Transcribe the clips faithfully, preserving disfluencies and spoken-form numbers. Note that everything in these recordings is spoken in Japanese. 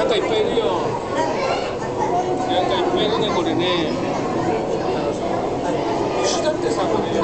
なんかいっぱいいるよ。なんかいっぱいいるね、これね。牛だってさ、これ。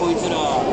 こいつら。